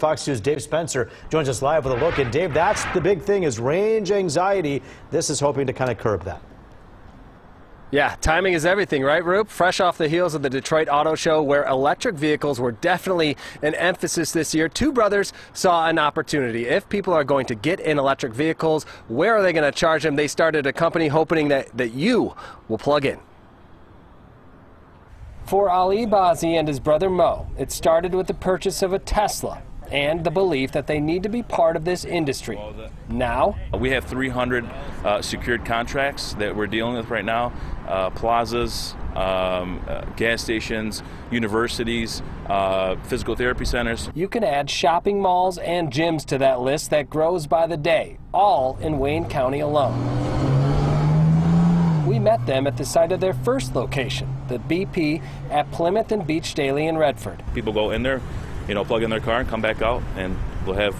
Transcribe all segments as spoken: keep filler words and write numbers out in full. Fox News' Dave Spencer joins us live with a look. And Dave, that's the big thing, is range anxiety. This is hoping to kind of curb that. Yeah, timing is everything, right, Roop? Fresh off the heels of the Detroit Auto Show, where electric vehicles were definitely an emphasis this year, two brothers saw an opportunity. If people are going to get in electric vehicles, where are they going to charge them? They started a company hoping that, that you will plug in. For Ali Bazzi and his brother Mo, it started with the purchase of a Tesla and the belief that they need to be part of this industry. Now, we have three hundred uh, secured contracts that we're dealing with right now, uh, plazas, um, uh, gas stations, universities, uh, physical therapy centers. You can add shopping malls and gyms to that list that grows by the day, all in Wayne County alone. We met them at the site of their first location, the B P at Plymouth and Beach Daly in Redford. People go in there, you know, plug in their car and come back out, and they'll have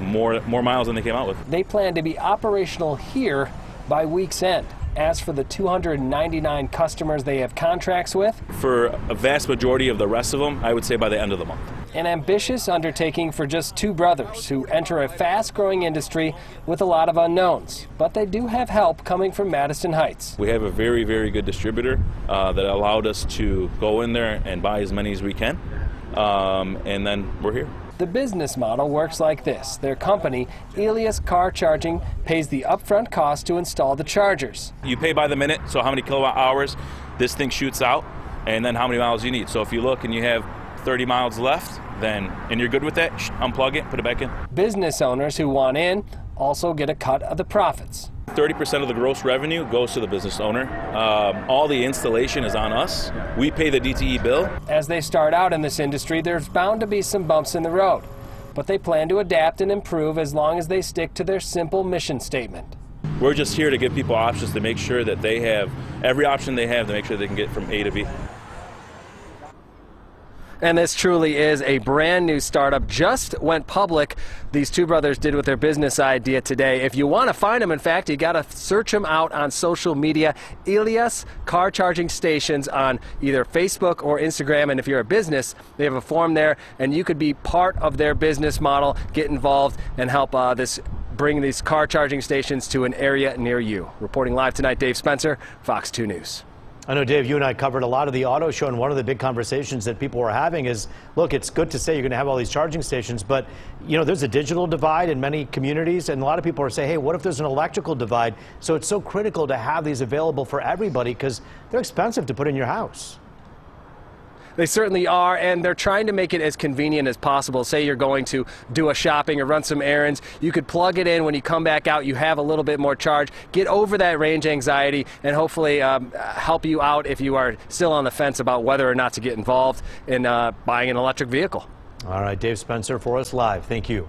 more, more miles than they came out with. They plan to be operational here by week's end. As for the two hundred ninety-nine customers they have contracts with, for a vast majority of the rest of them, I would say by the end of the month. An ambitious undertaking for just two brothers who enter a fast-growing industry with a lot of unknowns, but they do have help coming from Madison Heights. We have a very, very good distributor uh, that allowed us to go in there and buy as many as we can, um, and then we're here. The business model works like this. Their company, Elia's Car Charging, pays the upfront cost to install the chargers. You pay by the minute, so how many kilowatt hours this thing shoots out, and then how many miles you need. So if you look and you have thirty miles left, then, and you're good with that, unplug it, put it back in. Business owners who want in also get a cut of the profits. thirty percent of the gross revenue goes to the business owner. Um, all the installation is on us. We pay the D T E bill. As they start out in this industry, there's bound to be some bumps in the road, but they plan to adapt and improve as long as they stick to their simple mission statement. We're just here to give people options, to make sure that they have every option they have, to make sure they can get from A to B. And this truly is a brand new startup. Just went public. These two brothers did with their business idea today. If you want to find them, in fact, you got to search them out on social media. Elia's Car Charging Stations on either Facebook or Instagram. And if you're a business, they have a form there, and you could be part of their business model. Get involved and help uh, this bring these car charging stations to an area near you. Reporting live tonight, Dave Spencer, Fox two News. I know, Dave, you and I covered a lot of the auto show, and one of the big conversations that people were having is, look, it's good to say you're going to have all these charging stations, but, you know, there's a digital divide in many communities, and a lot of people are saying, hey, what if there's an electrical divide? So it's so critical to have these available for everybody, because they're expensive to put in your house. They certainly are, and they're trying to make it as convenient as possible. Say you're going to do a shopping or run some errands. You could plug it in. When you come back out, you have a little bit more charge. Get over that range anxiety and hopefully um, help you out if you are still on the fence about whether or not to get involved in uh, buying an electric vehicle. All right, Dave Spencer for us live. Thank you.